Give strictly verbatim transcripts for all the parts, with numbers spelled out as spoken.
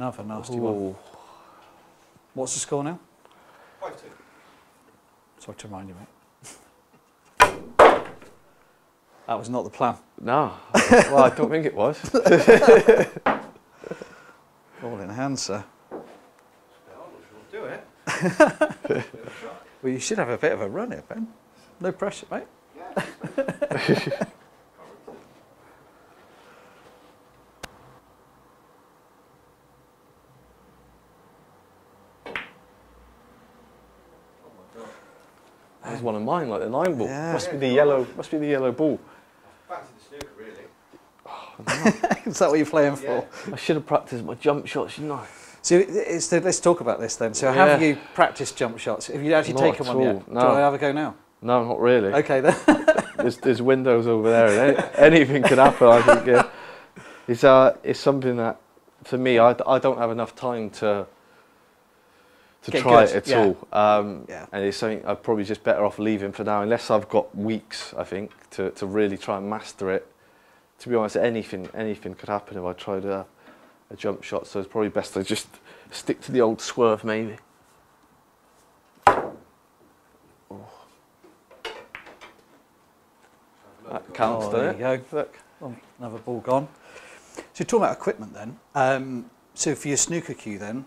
Another nasty Ooh. one. What's the score now? five two. Sorry to remind you, mate. That was not the plan. No. Well, I don't think it was. Ball in hand, sir. Do it. Well, you should have a bit of a run here, Ben. No pressure, mate. Yeah. There's one of mine, like the nine ball. Yeah. Must be the yellow. Must be the yellow ball. Back to the snooker, really. Oh, no. Is that what you're playing yeah. for? I should have practiced my jump shots, shouldn't I? So it's the, let's talk about this then. So yeah. have you practiced jump shots? Have you actually not taken one yet? No. Do I have a go now? No, not really. Okay then. there's, there's windows over there. And anything can happen. I think yeah. it's uh, it's something that for me, I, I don't have enough time to. To Get try good. it at yeah. all, um, yeah. and it's something I'm probably just better off leaving for now, unless I've got weeks, I think, to, to really try and master it. To be honest, anything anything could happen if I tried a, a jump shot, so it's probably best I just stick to the old swerve, maybe. Oh. That counts, oh, doesn't there it? You go. Look. Oh, another ball gone. So you're talking about equipment then. Um, so for your snooker cue then,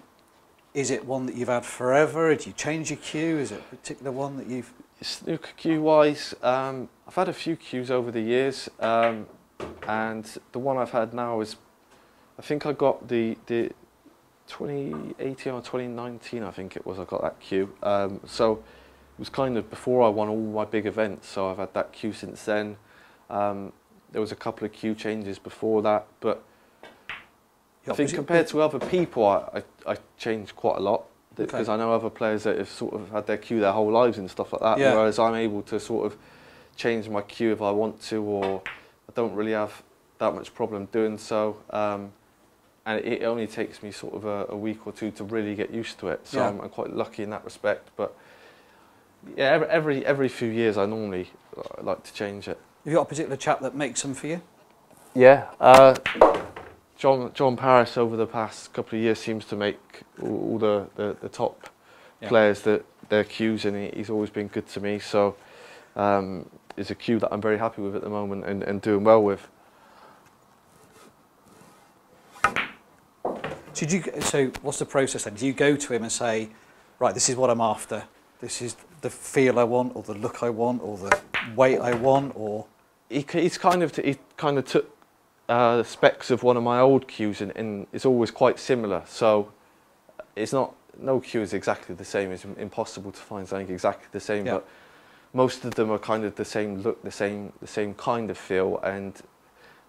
is it one that you've had forever? Do you change your cue? Is it a particular one that you've... Snooker cue-wise, um, I've had a few cues over the years, um, and the one I've had now is, I think I got the, the twenty eighteen or twenty nineteen, I think it was, I got that cue. Um, so it was kind of before I won all my big events, so I've had that cue since then. Um, there was a couple of cue changes before that, but I think compared to other people, I, I, I changed quite a lot because okay. I know other players that have sort of had their cue their whole lives and stuff like that, yeah. whereas I'm able to sort of change my cue if I want to, or I don't really have that much problem doing so. Um, and it only takes me sort of a, a week or two to really get used to it, so yeah. I'm, I'm quite lucky in that respect. But yeah, every, every, every few years I normally like to change it. Have you got a particular chap that makes them for you? Yeah. Uh, John, John Paris over the past couple of years seems to make all, all the, the, the top yeah. players that their cues, and he's always been good to me. So um, it's a cue that I'm very happy with at the moment and, and doing well with. So, do you, so what's the process then? Do you go to him and say, right, this is what I'm after. This is the feel I want, or the look I want, or the weight I want, or? He, he's kind of, he kind of took Uh, the specs of one of my old cues, and, and it's always quite similar. So it's not, no cue is exactly the same. It's impossible to find something exactly the same. Yeah. But most of them are kind of the same look, the same, the same kind of feel, and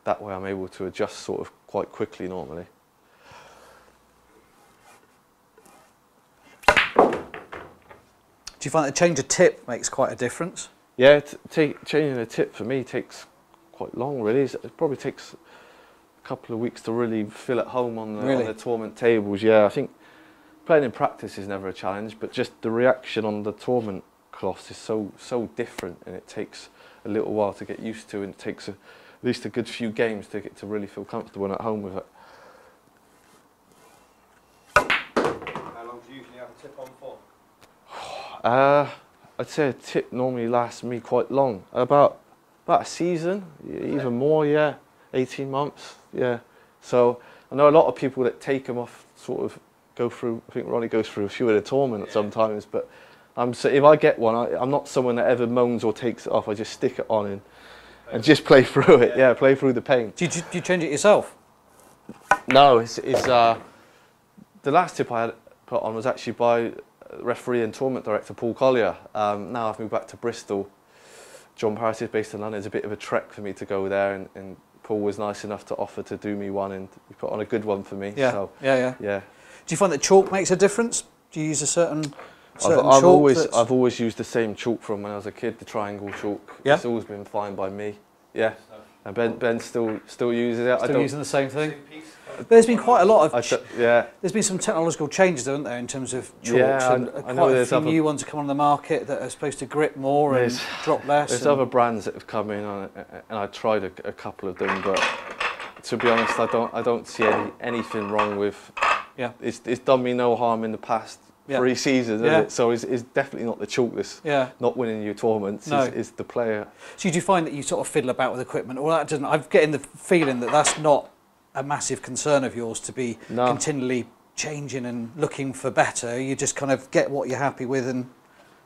that way I'm able to adjust sort of quite quickly normally. Do you find that a change of tip makes quite a difference? Yeah, t t changing a tip for me takes quite long, really. It probably takes couple of weeks to really feel at home on the, really? on the tournament tables. Yeah, I think playing in practice is never a challenge, but just the reaction on the tournament cloths is so so different, and it takes a little while to get used to, and it takes a, at least a good few games to get to really feel comfortable and at home with it. How long do you usually have a tip on for? Uh, I'd say a tip normally lasts me quite long, about about a season, even yeah. more. Yeah. eighteen months, yeah. So I know a lot of people that take them off sort of go through, I think Ronnie goes through a few at a tournament yeah. sometimes, but I'm, so if I get one, I, I'm not someone that ever moans or takes it off. I just stick it on and, and just play through it, yeah. yeah, play through the pain. Do you, do you change it yourself? No, it's, it's uh, the last tip I had put on was actually by referee and tournament director Paul Collier. Um, now I've moved back to Bristol. John Paris is based in London. It's a bit of a trek for me to go there, and, and Paul was nice enough to offer to do me one, and he put on a good one for me. Yeah, so, yeah, yeah, yeah. Do you find that chalk makes a difference? Do you use a certain, certain I've, I've chalk? Always, I've always used the same chalk from when I was a kid, the triangle chalk. Yeah. It's always been fine by me. Yeah, and Ben, Ben still still uses it. Still I don't, using the same thing? There's been quite a lot of, yeah. there's been some technological changes, haven't there, in terms of chalks, yeah, and I, I quite a few other new ones come on the market that are supposed to grip more and drop less. There's other brands that have come in, and I tried a, a couple of them, but to be honest, I don't, I don't see any, anything wrong with Yeah. It's, it's done me no harm in the past yeah. three seasons, yeah. it? So it's, it's definitely not the chalk that's yeah. not winning your tournaments, no. it's, it's the player. So you do find that you sort of fiddle about with equipment, or that doesn't, I'm getting the feeling that that's not a massive concern of yours to be no. continually changing and looking for better. You just kind of get what you're happy with and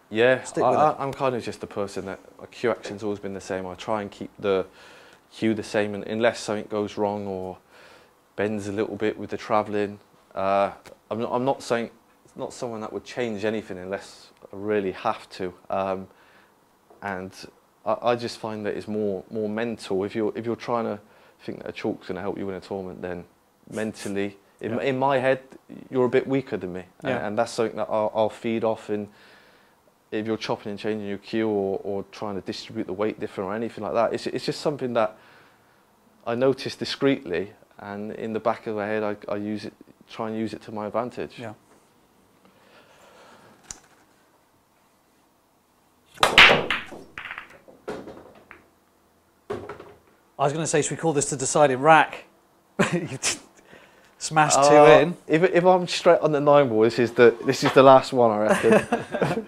yeah, stick I, with I, it. I'm kind of just the person that, my cue action's always been the same. I try and keep the cue the same, and unless something goes wrong or bends a little bit with the travelling. Uh, I'm, not, I'm not saying, it's not someone that would change anything unless I really have to. Um, and I, I just find that it's more more mental. If you're, if you're trying to think that a chalk's going to help you win a tournament, then mentally, in, yeah. in my head, you're a bit weaker than me. And, yeah. and that's something that I'll, I'll feed off. And if you're chopping and changing your cue or, or trying to distribute the weight different or anything like that, it's, it's just something that I notice discreetly. And in the back of my head, I, I use it, try and use it to my advantage. Yeah. I was going to say, should we call this the deciding rack? Smash two uh, in. If, if I'm straight on the nine ball, this is the this is the last one, I reckon.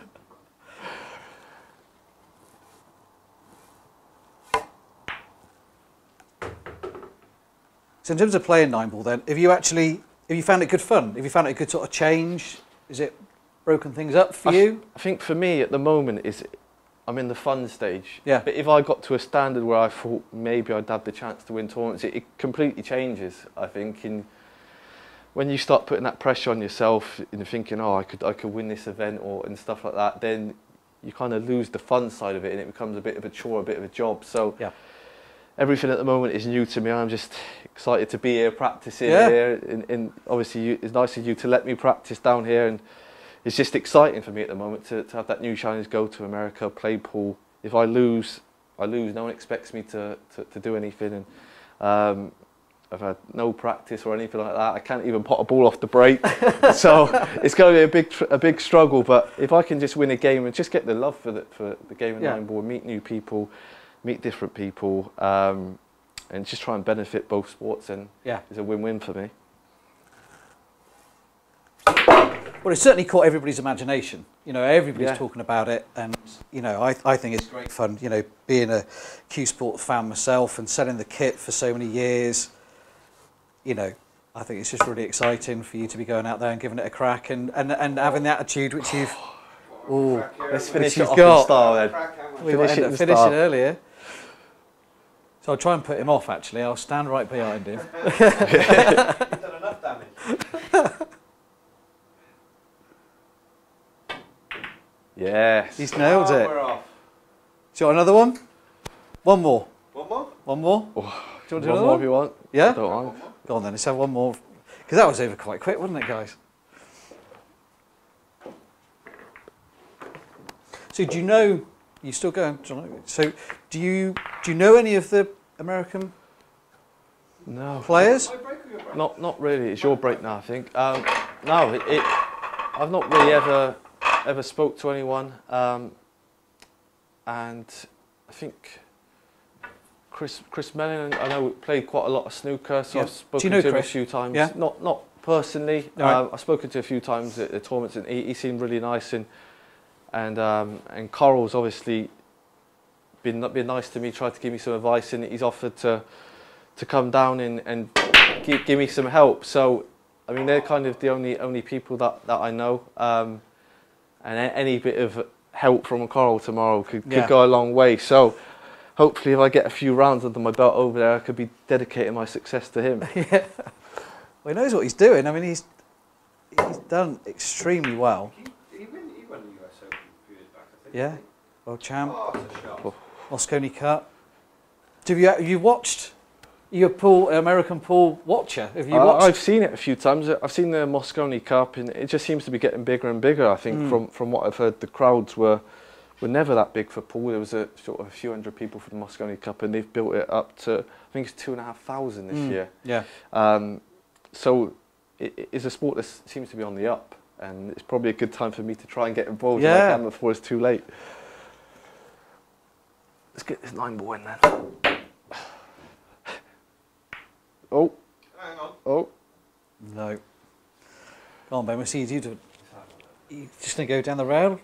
So in terms of playing nine ball, then, have you actually have you found it good fun? Have you found it a good sort of change? Is it broken things up for I you? Th I think for me at the moment is I'm in the fun stage. Yeah. But if I got to a standard where I thought maybe I'd have the chance to win tournaments, it, it completely changes. I think in when you start putting that pressure on yourself and thinking, oh, I could I could win this event or and stuff like that, then you kind of lose the fun side of it and it becomes a bit of a chore, a bit of a job. So. Yeah. Everything at the moment is new to me. I'm just excited to be here practicing yeah. here. And, and obviously, you, it's nice of you to let me practice down here. And it's just exciting for me at the moment to, to have that new challenge, go to America, play pool. If I lose, I lose. No one expects me to, to, to do anything. And um, I've had no practice or anything like that. I can't even pot a ball off the break. So it's going to be a big, tr a big struggle. But if I can just win a game and just get the love for the, for the game of yeah. nine ball, meet new people, meet different people, um, and just try and benefit both sports, and yeah. it's a win-win for me. Well, it's certainly caught everybody's imagination. You know, everybody's yeah. talking about it, and you know, I, I think it's great fun. You know, being a Q Sport fan myself and selling the kit for so many years, you know, I think it's just really exciting for you to be going out there and giving it a crack, and, and, and having the attitude which you've... Ooh, let's finish it off got. in style then. We finish it, finish it earlier. So I'll try and put him off, actually. I'll stand right behind him. You've done enough damage. Yes. He's nailed oh, it. We're off. Do you want another one? One more. One more? One more. Oh, do you want to do another one? One more if you want. Yeah? I don't want. Go on then, let's have one more. Because that was over quite quick, wasn't it, guys? So do you know, you're still going, so do you, do you know any of the American no. players? Not, not really, it's your break now I think. Um, no, it, it, I've not really ever, ever spoke to anyone, um, and I think Chris, Chris Mellon, I know we played quite a lot of snooker, so yeah. I've spoken you know to Chris? him a few times. Yeah. Not, not personally, right. um, I've spoken to him a few times at the tournaments, and he, he seemed really nice. And, And um, and Carl's obviously been been nice to me, tried to give me some advice, and he's offered to to come down and and give, give me some help. So I mean, they're kind of the only only people that that I know, um, and any bit of help from Carl tomorrow could, could yeah. go a long way. So hopefully, if I get a few rounds under my belt over there, I could be dedicating my success to him. yeah. Well, he knows what he's doing. I mean, he's he's done extremely well. Yeah, world champ, oh, Mosconi Cup. Do you have you watched? You're a pool American pool watcher. Have you uh, watched? I've seen it a few times. I've seen the Mosconi Cup, and it just seems to be getting bigger and bigger. I think mm. from from what I've heard, the crowds were were never that big for pool. There was a sort of a few hundred people for the Mosconi Cup, and they've built it up to I think it's two and a half thousand this mm. year. Yeah. Um, so it is a sport that seems to be on the up. And it's probably a good time for me to try and get involved yeah. if I can before it's too late. Let's get this nine ball in then. Oh. Hang on. Oh. No. Go on, Ben, we see you do. You just going to go down the rail?